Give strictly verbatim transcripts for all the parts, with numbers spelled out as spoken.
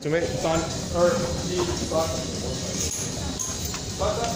准备三二一，三，三三。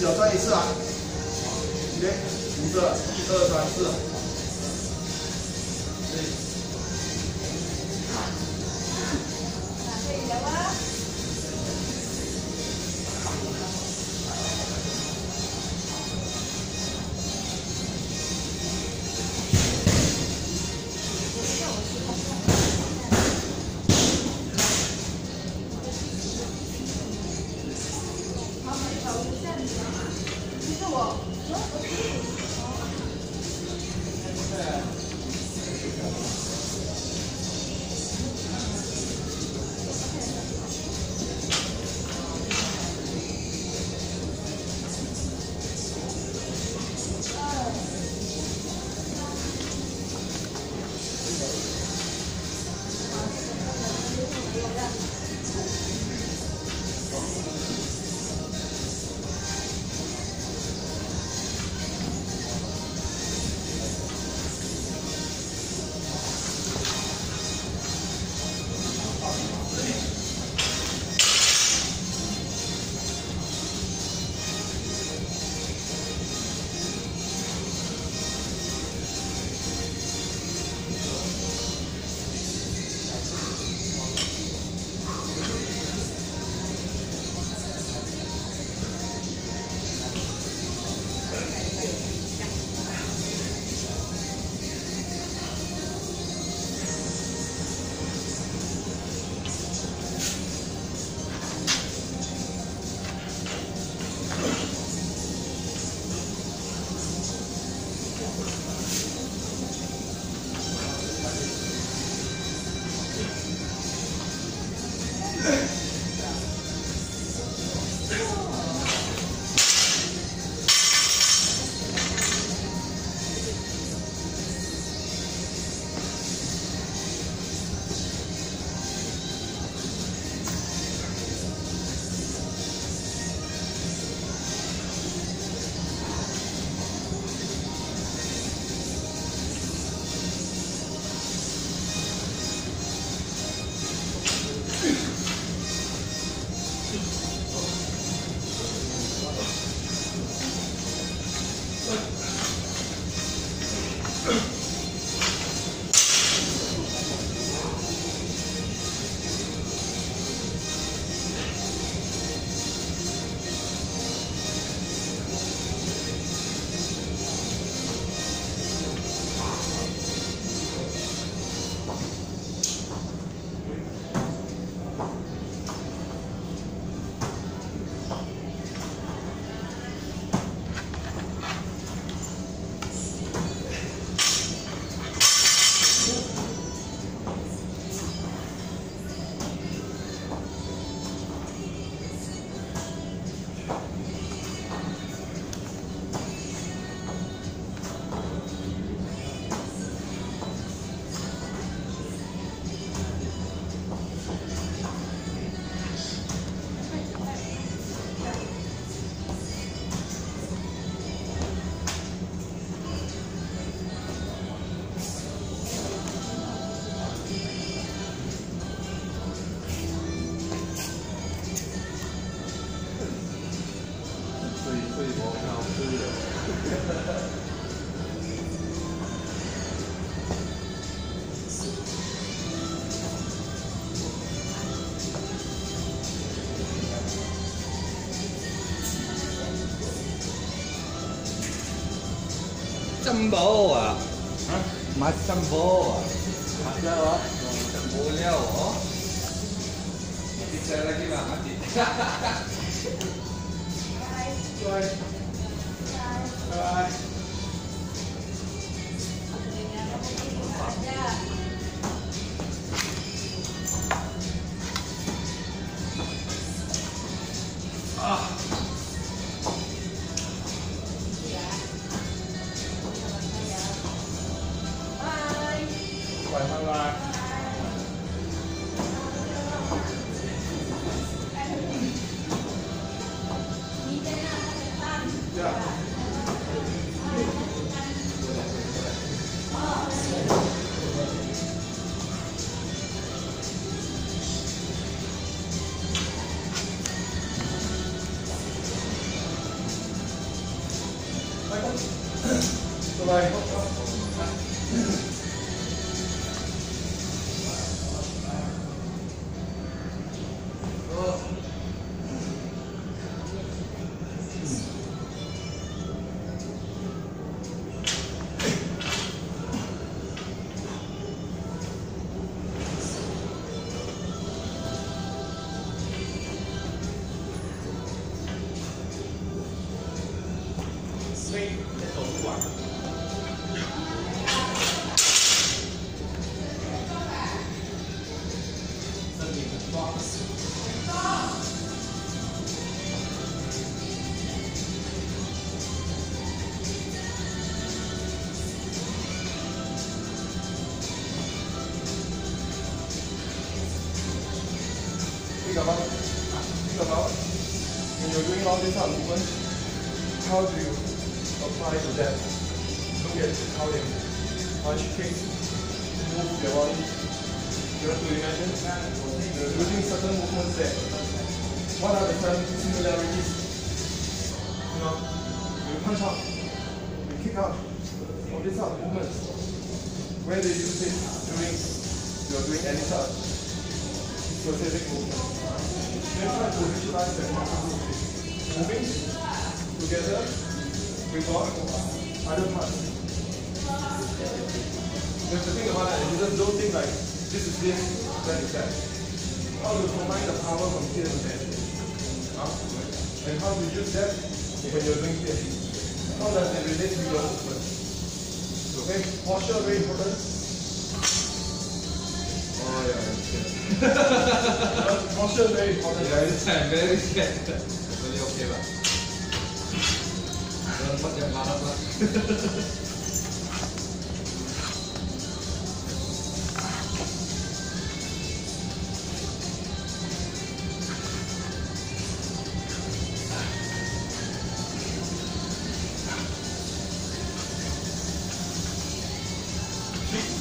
脚转一次啊！一、五、个，一、二、三、四。对。可以了吗？其实我，我我可以。Macam bawah. Hah? Macam bawah. Macam bawah. Boleh oh. Nanti saya lagi lah mati. Hai. Hai. Hai. How do you apply to that? Look at how they punch kicks, move their body. You have to imagine they're using certain movements there. What are the similarities? You know, you punch out, you kick out, all these are movements. Where do you use it during you're doing any sort of specific movement? Let's try to visualize that moving together with all other parts. You have to think about that. You just don't think like this is this, that is that. How to combine the power from here to there, huh? And how to use that when you're doing here. How does it relate to your movement? Okay, posture very important. Oh yeah, I'm scared. Posture is very important. Yeah, I'm very scared. Really okay lah. Tempat yang marah lah. Thank you.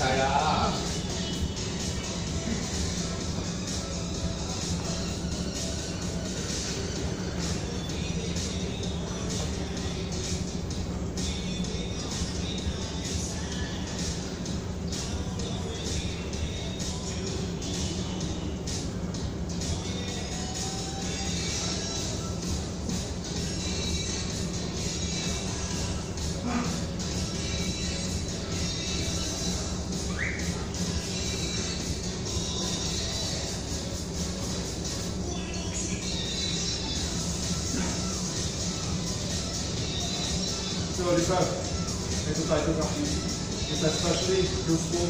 齊啊！Ребят, это так и так. Это пошли плюс пол.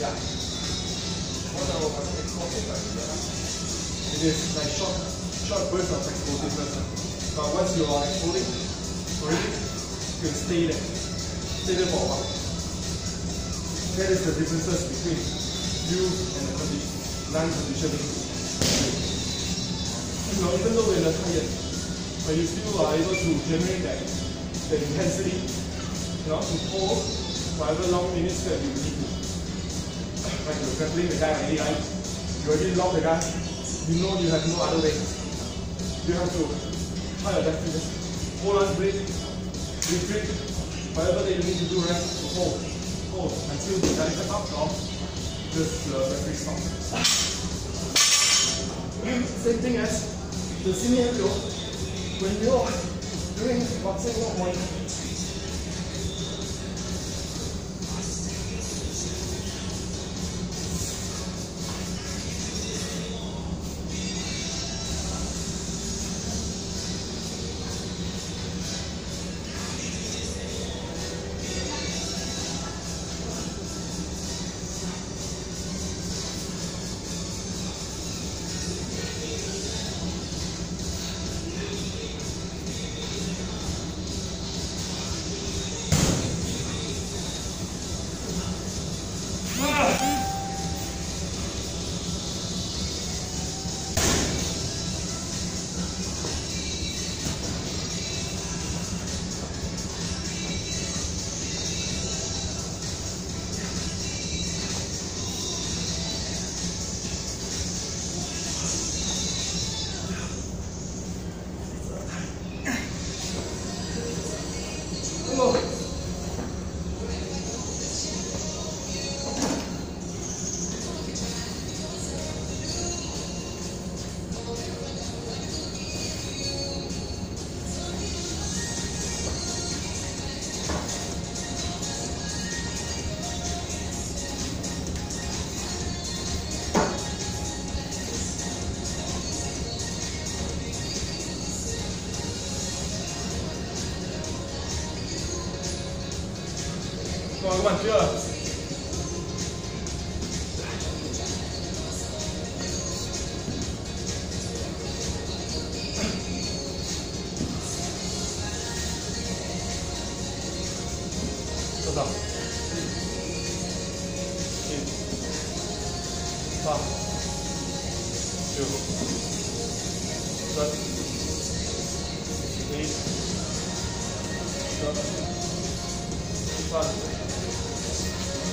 Я. Вот это вот экспорты так. Здесь like short, short burst of exporting person. But once you are exporting, already you can stay there, stay there for a while. That is the differences between you and the non-condition. You know, even though we're not yet. But you still are able to generate that the intensity, you know, to hold whatever long minutes that you need to. Like you're grappling the guy already, right? You already lock the guy. You know you have no other way. You have to try your best. Hold on, breathe, breathe, breathe. Whatever that you need to do, right? To hold, hold until the guy is up or just uh, the free stop. Same thing as the senior yo. When you are doing boxing one, rồi các bạn chưa? Tốt lắm. Ba, bốn,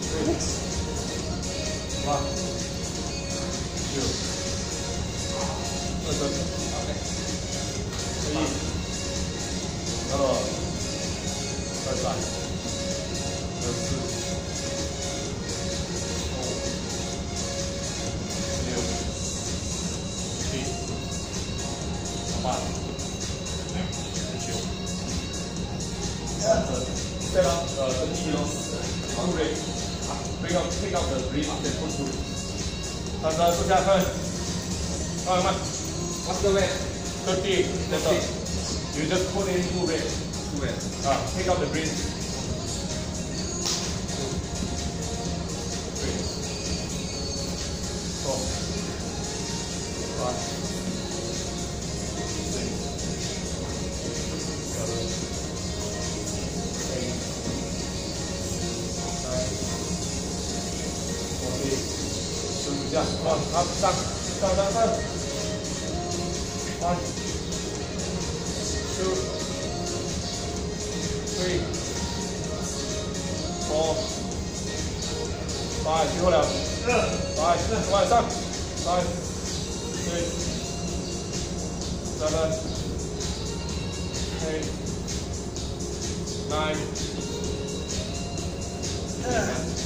Três. Lá. Deu. Dois, dois. Aí. Ó. Vai lá. Dois. Set up uh, the knees on break. Break up, pick up the breath after push through. That's uh, put that first. Oh, come on. What's the weight? thirty. That's all. You just put in two weight. Two weight. Uh, pick up the breath. Three. Four. Five. Six. Seven. Yeah, come on, up, up, down, down, down. One. two, three, four, five,最后两，five，往上，five，three，seven，eight，nine，ten。